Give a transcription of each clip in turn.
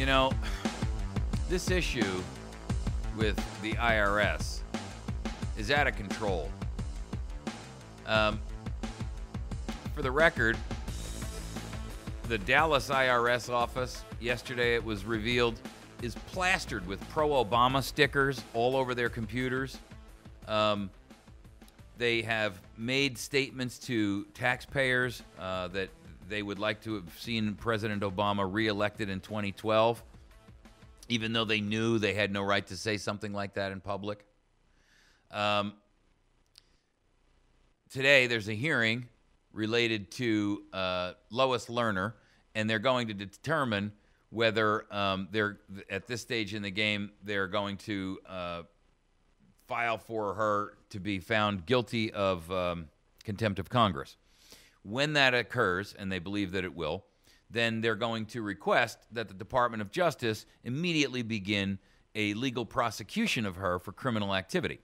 You know, this issue with the IRS is out of control. For the record, the Dallas IRS office, yesterday it was revealed, is plastered with pro-Obama stickers all over their computers. They have made statements to taxpayers that they would like to have seen President Obama reelected in 2012, even though they knew they had no right to say something like that in public. Today, there's a hearing related to Lois Lerner, and they're going to determine whether they're, at this stage in the game, they're going to file for her to be found guilty of contempt of Congress. When that occurs, and they believe that it will, then they're going to request that the Department of Justice immediately begin a legal prosecution of her for criminal activity.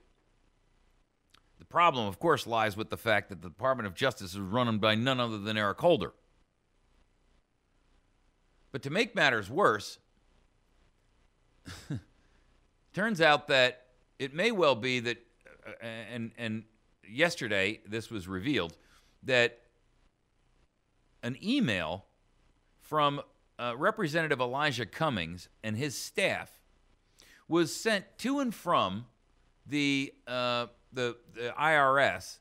The problem, of course, lies with the fact that the Department of Justice is run by none other than Eric Holder. But to make matters worse, turns out that it may well be that, and yesterday this was revealed, that an email from Representative Elijah Cummings and his staff was sent to and from the IRS,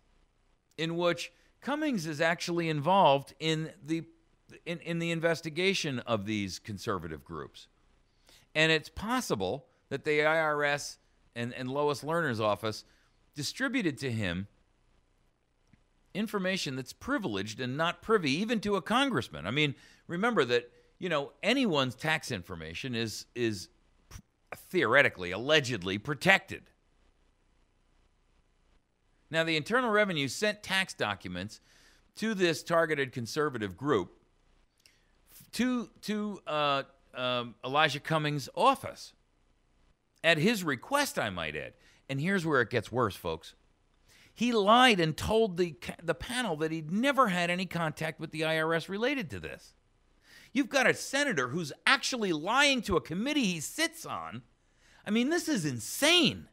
in which Cummings is actually involved in the investigation of these conservative groups. And it's possible that the IRS and Lois Lerner's office distributed to him information that's privileged and not privy even to a congressman. I mean, remember that, you know, anyone's tax information is theoretically, allegedly protected. Now, the Internal Revenue sent tax documents to this targeted conservative group to Elijah Cummings' office at his request, I might add. And here's where it gets worse, folks. He lied and told the panel that he'd never had any contact with the IRS related to this. You've got a senator who's actually lying to a committee he sits on. I mean, this is insane.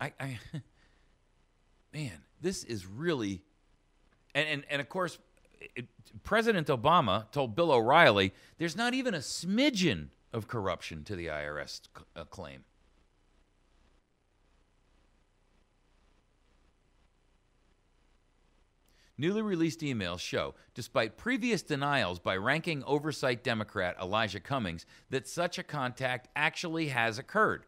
Man, this is really, and of course, President Obama told Bill O'Reilly, there's not even a smidgen of corruption to the IRS claim. Newly released emails show, despite previous denials by ranking oversight Democrat Elijah Cummings, that such a contact actually has occurred.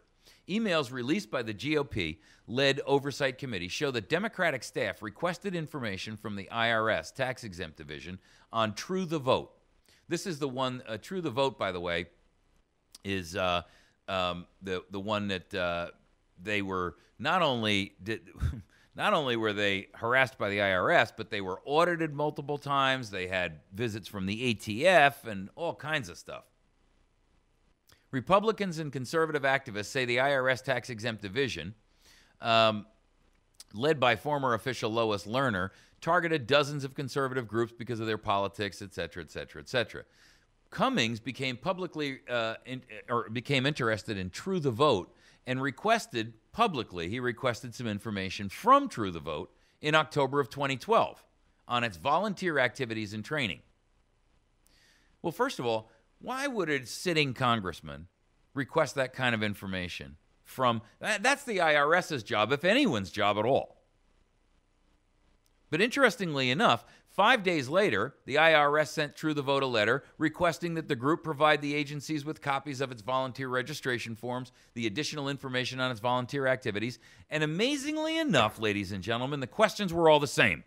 Emails released by the GOP-led Oversight Committee show that Democratic staff requested information from the IRS tax-exempt division on True the Vote. This is the one, True the Vote, by the way, is the one that they were not only were they harassed by the IRS, but they were audited multiple times. They had visits from the ATF and all kinds of stuff. Republicans and conservative activists say the IRS tax-exempt division, led by former official Lois Lerner, targeted dozens of conservative groups because of their politics, et cetera, et cetera, et cetera. Cummings became publicly, became interested in True the Vote and requested publicly, he requested some information from True the Vote in October of 2012 on its volunteer activities and training. Well, first of all, why would a sitting congressman request that kind of information from, that's the IRS's job, if anyone's job at all. But interestingly enough, 5 days later, the IRS sent True the Vote a letter requesting that the group provide the agencies with copies of its volunteer registration forms, the additional information on its volunteer activities, and amazingly enough, ladies and gentlemen, the questions were all the same.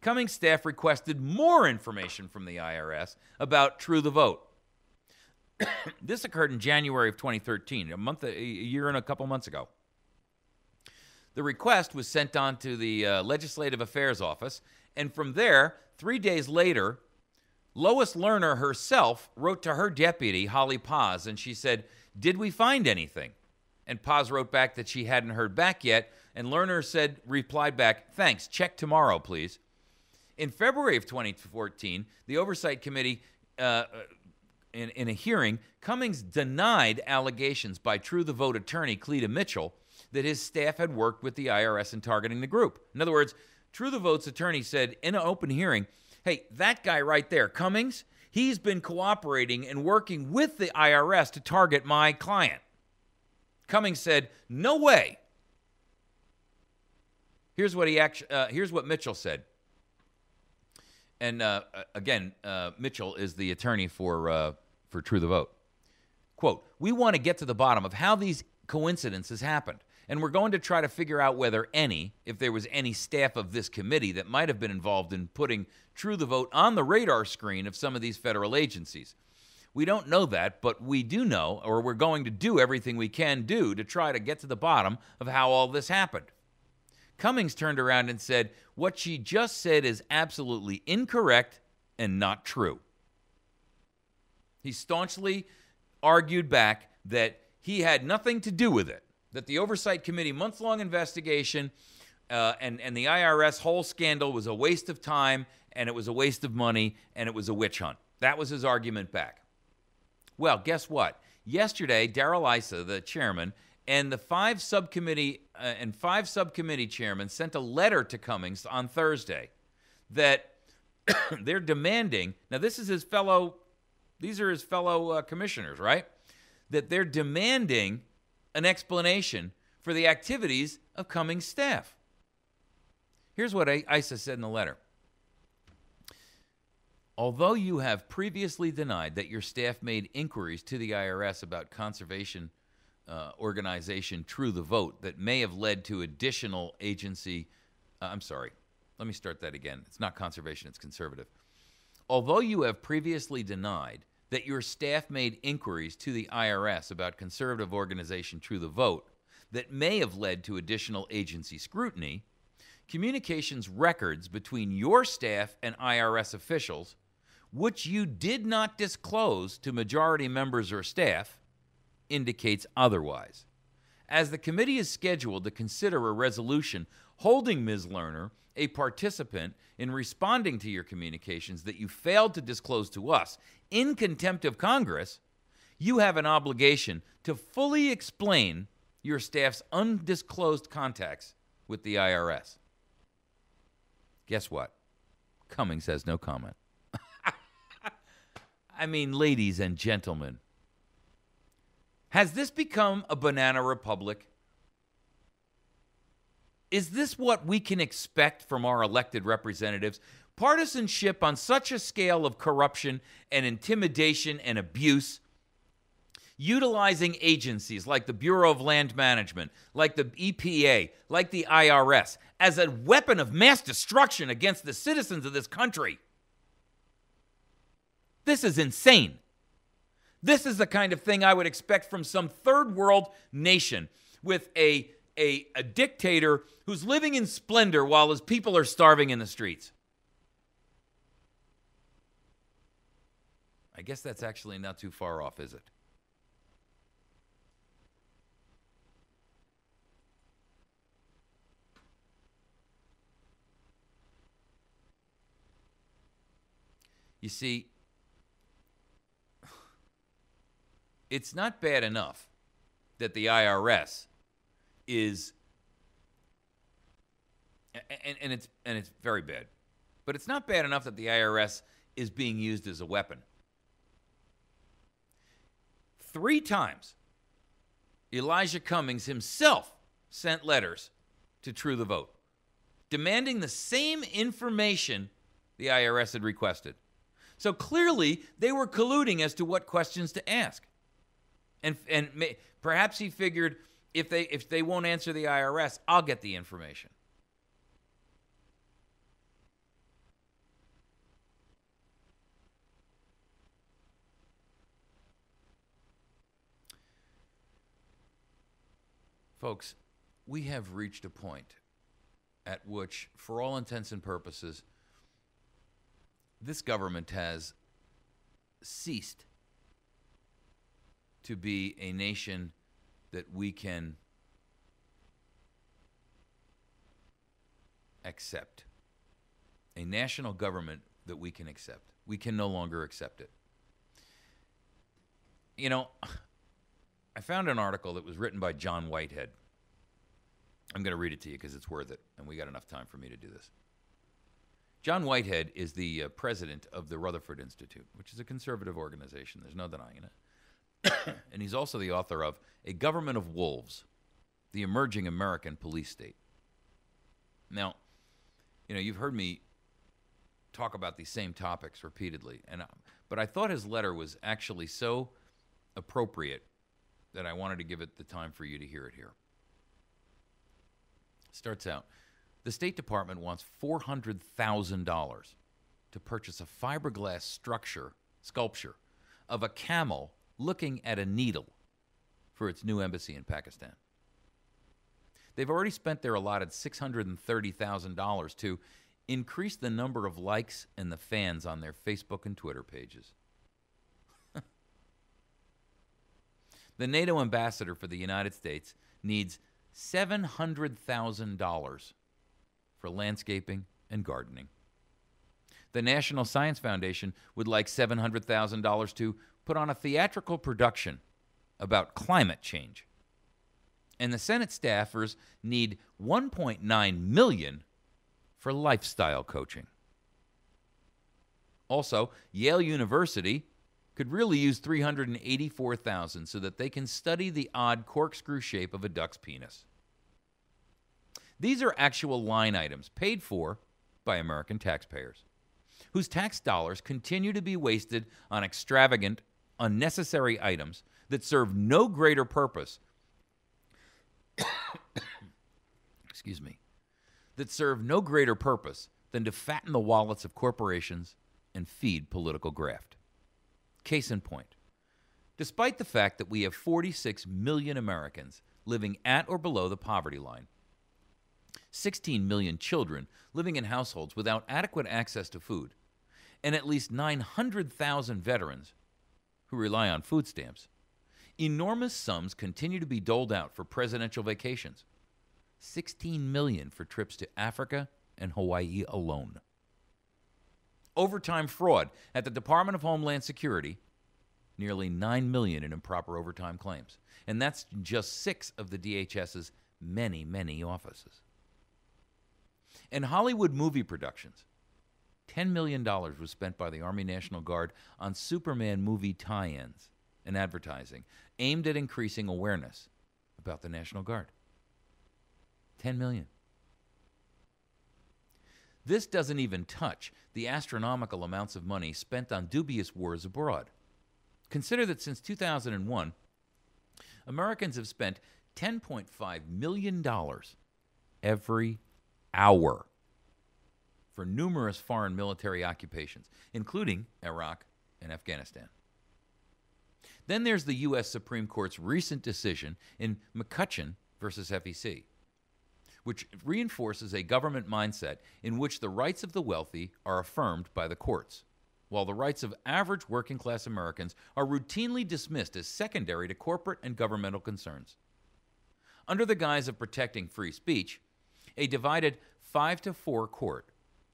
Cummings' staff requested more information from the IRS about True the Vote. This occurred in January of 2013, a year and a couple months ago. The request was sent on to the Legislative Affairs Office, and from there, 3 days later, Lois Lerner herself wrote to her deputy, Holly Paz, and she said, "Did we find anything?" and Paz wrote back that she hadn't heard back yet, and Lerner said, replied back, thanks, check tomorrow, please. In February of 2014, the Oversight Committee, in a hearing, Cummings denied allegations by True the Vote attorney Cleta Mitchell that his staff had worked with the IRS in targeting the group. In other words, True the Vote's attorney said in an open hearing, hey, that guy right there, Cummings, he's been cooperating and working with the IRS to target my client. Cummings said, no way. Here's what he here's what Mitchell said. And again, Mitchell is the attorney for True the Vote. Quote, we want to get to the bottom of how these coincidences happened, and we're going to try to figure out whether any, if there was any staff of this committee that might have been involved in putting True the Vote on the radar screen of some of these federal agencies. We don't know that, but we do know, or we're going to do everything we can do to try to get to the bottom of how all this happened. Cummings turned around and said, what she just said is absolutely incorrect and not true. He staunchly argued back that he had nothing to do with it, that the Oversight Committee months-long investigation and the IRS whole scandal was a waste of time, and it was a waste of money, and it was a witch hunt. That was his argument back. Well, guess what? Yesterday, Darrell Issa, the chairman, and the five subcommittee chairmen sent a letter to Cummings on Thursday that they're demanding, now this is his fellow, these are his fellow commissioners, right? That they're demanding an explanation for the activities of Cummings' staff. Here's what Issa said in the letter. Although you have previously denied that your staff made inquiries to the IRS about conservation organization True the Vote that may have led to additional agency... I'm sorry. Let me start that again. It's not conservation, it's conservative. Although you have previously denied that your staff made inquiries to the IRS about conservative organization True the Vote that may have led to additional agency scrutiny, communications records between your staff and IRS officials, which you did not disclose to majority members or staff, indicates otherwise. As the committee is scheduled to consider a resolution holding Ms. Lerner, a participant, in responding to your communications that you failed to disclose to us in contempt of Congress, you have an obligation to fully explain your staff's undisclosed contacts with the IRS. Guess what? Cummings has no comment. I mean, ladies and gentlemen, has this become a banana republic? Is this what we can expect from our elected representatives? Partisanship on such a scale of corruption and intimidation and abuse, utilizing agencies like the Bureau of Land Management, like the EPA, like the IRS, as a weapon of mass destruction against the citizens of this country. This is insane. This is the kind of thing I would expect from some third world nation with a dictator who's living in splendor while his people are starving in the streets. I guess that's actually not too far off, is it? You see, it's not bad enough that the IRS is, and it's very bad, but it's not bad enough that the IRS is being used as a weapon. 3 times, Elijah Cummings himself sent letters to True the Vote, demanding the same information the IRS had requested. So clearly, they were colluding as to what questions to ask. And perhaps he figured, if they won't answer the IRS, I'll get the information. Folks, we have reached a point at which, for all intents and purposes, this government has ceased to be a nation that we can accept. A national government that we can accept. We can no longer accept it. You know, I found an article that was written by John Whitehead. I'm going to read it to you because it's worth it, and we got enough time for me to do this. John Whitehead is the president of the Rutherford Institute, which is a conservative organization. There's no denying it. And he's also the author of A Government of Wolves, The Emerging American Police State. Now, you know, you've heard me talk about these same topics repeatedly, and but I thought his letter was actually so appropriate that I wanted to give it the time for you to hear it here. It starts out, the State Department wants $400,000 to purchase a fiberglass sculpture of a camel looking at a needle for its new embassy in Pakistan. They've already spent their allotted $630,000 to increase the number of likes and the fans on their Facebook and Twitter pages. The NATO ambassador for the United States needs $700,000 for landscaping and gardening. The National Science Foundation would like $700,000 to put on a theatrical production about climate change. And the Senate staffers need $1.9 million for lifestyle coaching. Also, Yale University could really use $384,000 so that they can study the odd corkscrew shape of a duck's penis. These are actual line items paid for by American taxpayers, whose tax dollars continue to be wasted on extravagant, unnecessary items that serve no greater purpose excuse me, that serve no greater purpose than to fatten the wallets of corporations and feed political graft. Case in point, despite the fact that we have 46 million Americans living at or below the poverty line, 16 million children living in households without adequate access to food, and at least 900,000 veterans who rely on food stamps, enormous sums continue to be doled out for presidential vacations. $16 million for trips to Africa and Hawaii alone. Overtime fraud at the Department of Homeland Security, nearly $9 million in improper overtime claims. And that's just 6 of the DHS's many, many offices. And Hollywood movie productions. $10 million was spent by the Army National Guard on Superman movie tie-ins and advertising aimed at increasing awareness about the National Guard. $10 million. This doesn't even touch the astronomical amounts of money spent on dubious wars abroad. Consider that since 2001, Americans have spent $10.5 million every hour for numerous foreign military occupations, including Iraq and Afghanistan. Then there's the U.S. Supreme Court's recent decision in McCutcheon v. FEC, which reinforces a government mindset in which the rights of the wealthy are affirmed by the courts, while the rights of average working-class Americans are routinely dismissed as secondary to corporate and governmental concerns. Under the guise of protecting free speech, a divided 5-4 court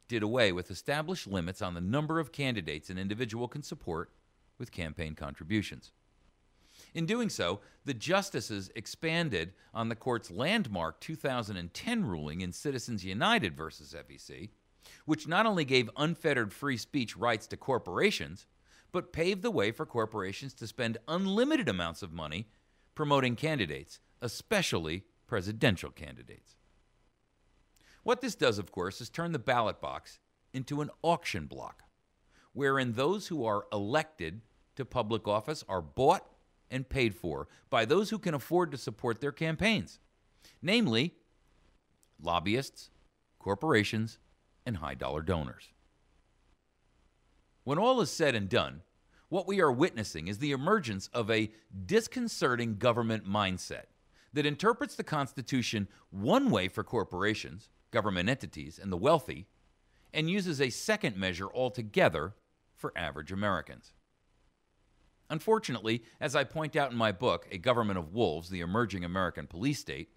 did away with established limits on the number of candidates an individual can support with campaign contributions. In doing so, the justices expanded on the court's landmark 2010 ruling in Citizens United v. FEC, which not only gave unfettered free speech rights to corporations, but paved the way for corporations to spend unlimited amounts of money promoting candidates, especially presidential candidates. What this does, of course, is turn the ballot box into an auction block, wherein those who are elected to public office are bought and paid for by those who can afford to support their campaigns, namely lobbyists, corporations, and high-dollar donors. When all is said and done, what we are witnessing is the emergence of a disconcerting government mindset that interprets the Constitution one way for corporations, government entities, and the wealthy, and uses a second measure altogether for average Americans. Unfortunately, as I point out in my book, A Government of Wolves, The Emerging American Police State,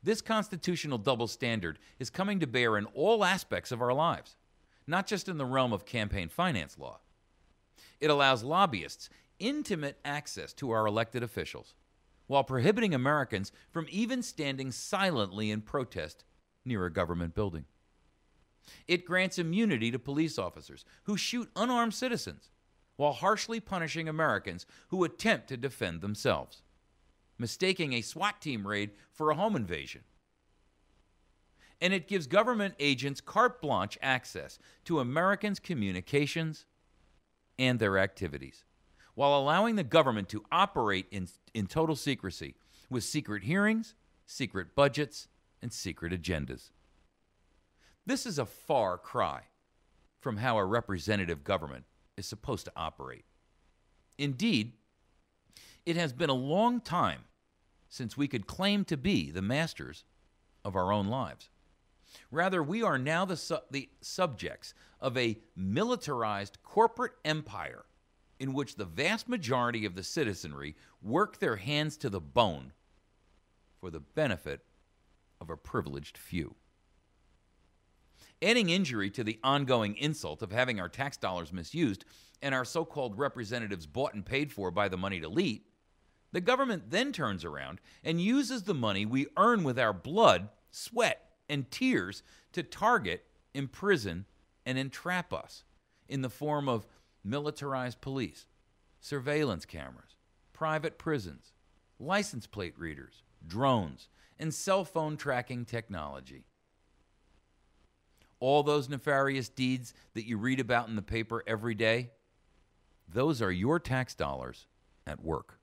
this constitutional double standard is coming to bear in all aspects of our lives, not just in the realm of campaign finance law. It allows lobbyists intimate access to our elected officials, while prohibiting Americans from even standing silently in protest near a government building. It grants immunity to police officers who shoot unarmed citizens, while harshly punishing Americans who attempt to defend themselves, mistaking a SWAT team raid for a home invasion. And it gives government agents carte blanche access to Americans' communications and their activities, while allowing the government to operate in total secrecy, with secret hearings, secret budgets, and secret agendas. This is a far cry from how a representative government is supposed to operate. Indeed, it has been a long time since we could claim to be the masters of our own lives. Rather, we are now the subjects of a militarized corporate empire in which the vast majority of the citizenry work their hands to the bone for the benefit of a privileged few. Adding injury to the ongoing insult of having our tax dollars misused and our so-called representatives bought and paid for by the moneyed elite, the government then turns around and uses the money we earn with our blood, sweat, and tears to target, imprison, and entrap us in the form of militarized police, surveillance cameras, private prisons, license plate readers, drones, and cell phone tracking technology. All those nefarious deeds that you read about in the paper every day, those are your tax dollars at work.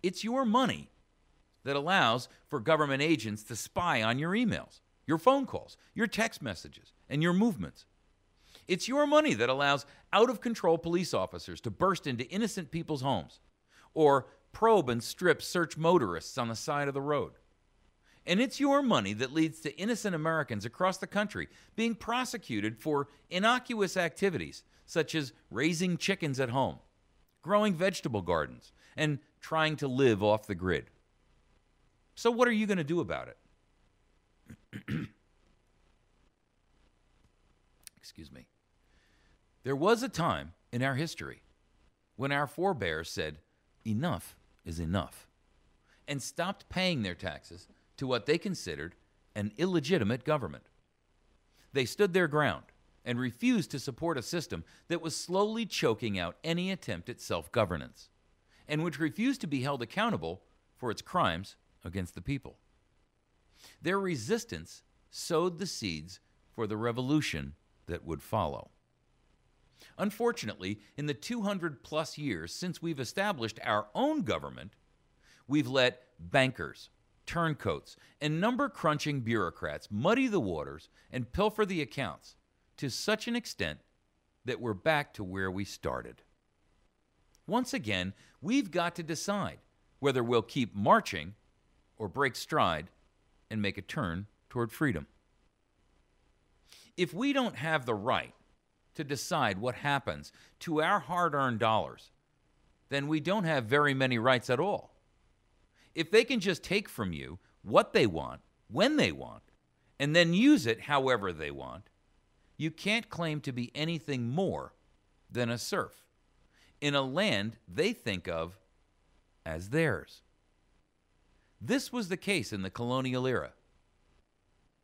It's your money that allows for government agents to spy on your emails, your phone calls, your text messages, and your movements. It's your money that allows out-of-control police officers to burst into innocent people's homes or probe and strip search motorists on the side of the road. And it's your money that leads to innocent Americans across the country being prosecuted for innocuous activities such as raising chickens at home, growing vegetable gardens, and trying to live off the grid. So what are you going to do about it? Excuse me. There was a time in our history when our forebears said, enough is enough, and stopped paying their taxes to what they considered an illegitimate government. They stood their ground and refused to support a system that was slowly choking out any attempt at self-governance, and which refused to be held accountable for its crimes against the people. Their resistance sowed the seeds for the revolution that would follow. Unfortunately, in the 200-plus years since we've established our own government, we've let bankers, turncoats, and number-crunching bureaucrats muddy the waters and pilfer the accounts to such an extent that we're back to where we started. Once again, we've got to decide whether we'll keep marching or break stride and make a turn toward freedom. If we don't have the right to decide what happens to our hard-earned dollars, then we don't have very many rights at all. If they can just take from you what they want, when they want, and then use it however they want, you can't claim to be anything more than a serf in a land they think of as theirs. This was the case in the colonial era,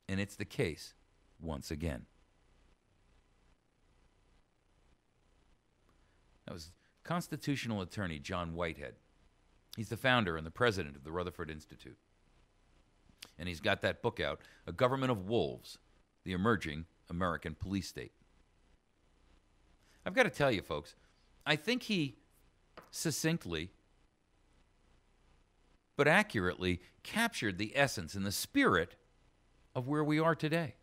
and it's the case once again. That was constitutional attorney John Whitehead. He's the founder and the president of the Rutherford Institute. And he's got that book out, A Government of Wolves, The Emerging American Police State. I've got to tell you, folks, I think he succinctly but accurately captured the essence and the spirit of where we are today.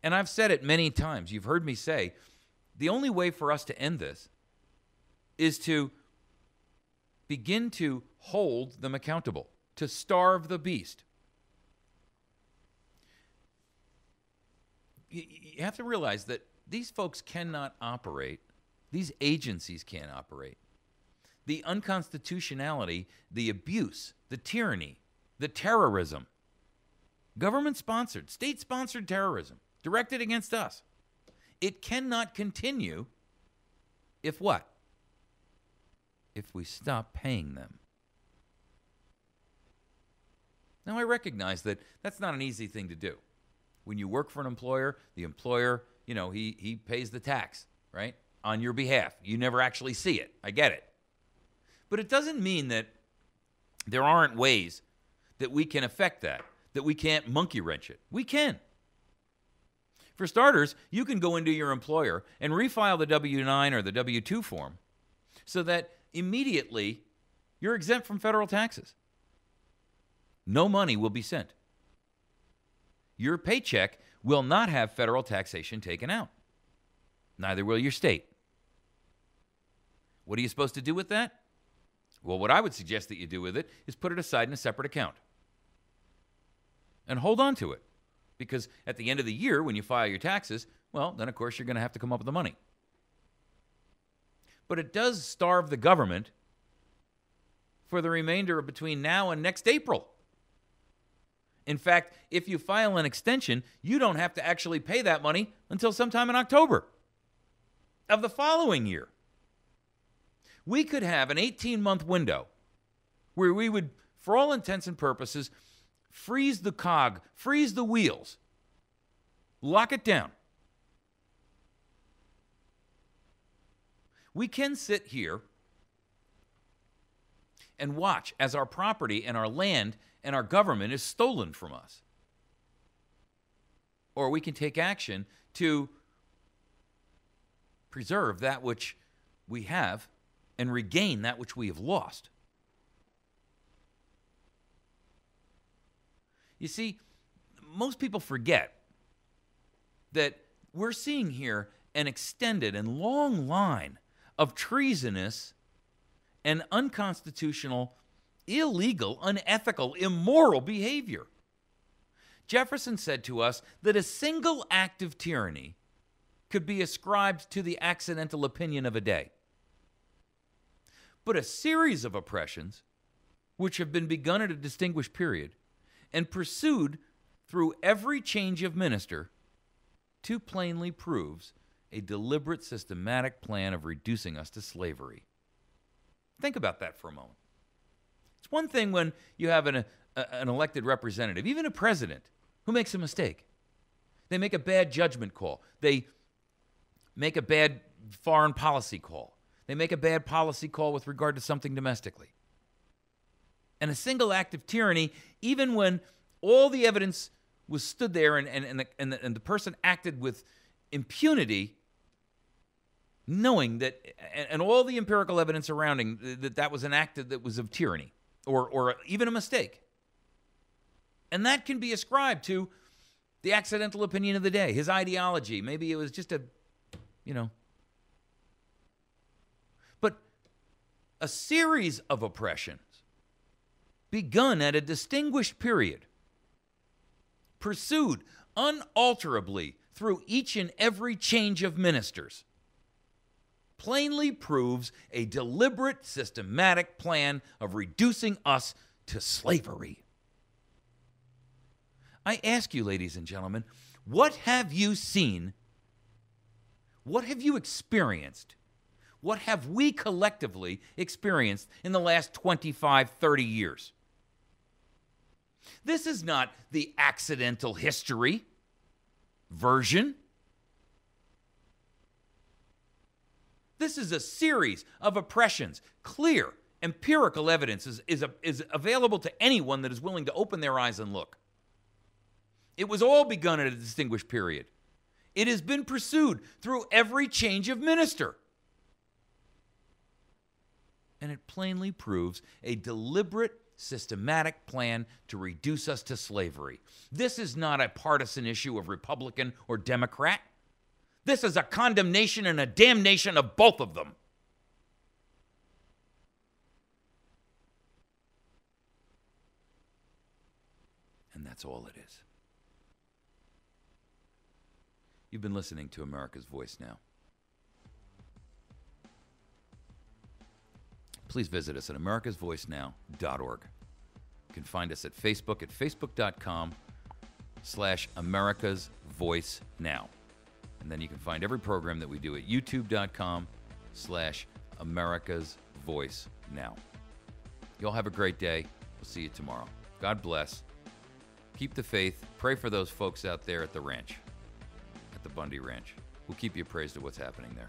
And I've said it many times. You've heard me say, the only way for us to end this is to begin to hold them accountable, to starve the beast. You have to realize that these folks cannot operate These agencies can't operate. The unconstitutionality, the abuse, the tyranny, the terrorism, government-sponsored, state-sponsored terrorism directed against us. It cannot continue if what? If we stop paying them. Now, I recognize that that's not an easy thing to do. When you work for an employer, the employer, you know, he pays the tax, right, on your behalf. You never actually see it. I get it. But it doesn't mean that there aren't ways that we can affect that, that we can't monkey wrench it. We can. For starters, you can go into your employer and refile the W-9 or the W-2 form so that immediately you're exempt from federal taxes. No money will be sent. Your paycheck will not have federal taxation taken out. Neither will your state. What are you supposed to do with that? Well, what I would suggest that you do with it is put it aside in a separate account and hold on to it, because at the end of the year when you file your taxes, well, then, of course, you're going to have to come up with the money. But it does starve the government for the remainder of between now and next April. In fact, if you file an extension, you don't have to actually pay that money until sometime in October of the following year. We could have an 18-month window where we would, for all intents and purposes, freeze the cog, freeze the wheels, lock it down. We can sit here and watch as our property and our land and our government is stolen from us. Or we can take action to preserve that which we have and regain that which we have lost. You see, most people forget that we're seeing here an extended and long line of treasonous and unconstitutional, illegal, unethical, immoral behavior. Jefferson said to us that a single act of tyranny could be ascribed to the accidental opinion of a day. But a series of oppressions, which have been begun at a distinguished period and pursued through every change of minister, too plainly proves a deliberate, systematic plan of reducing us to slavery. Think about that for a moment. It's one thing when you have an elected representative, even a president, who makes a mistake. They make a bad judgment call. They make a bad foreign policy call. They make a bad policy call with regard to something domestically. And a single act of tyranny, even when all the evidence was stood there and the person acted with impunity, knowing that, and all the empirical evidence surrounding that was an act that was of tyranny or even a mistake. And that can be ascribed to the accidental opinion of the day, his ideology. Maybe it was just a, you know. But a series of oppressions begun at a distinguished period, pursued unalterably through each and every change of ministers, plainly proves a deliberate, systematic plan of reducing us to slavery. I ask you, ladies and gentlemen, what have you seen? What have you experienced? What have we collectively experienced in the last 25, 30 years? This is not the accidental history version. This is a series of oppressions. Clear, empirical evidence is available to anyone that is willing to open their eyes and look. It was all begun at a distinguished period. It has been pursued through every change of minister. And it plainly proves a deliberate, systematic plan to reduce us to slavery. This is not a partisan issue of Republican or Democrat. This is a condemnation and a damnation of both of them. And that's all it is. You've been listening to America's Voice Now. please visit us at americasvoicenow.org. You can find us at Facebook at facebook.com/americasvoicenow. And then you can find every program that we do at youtube.com/americasvoicenow. Y'all have a great day. We'll see you tomorrow. God bless. Keep the faith. Pray for those folks out there at the ranch, at the Bundy Ranch. We'll keep you appraised of what's happening there.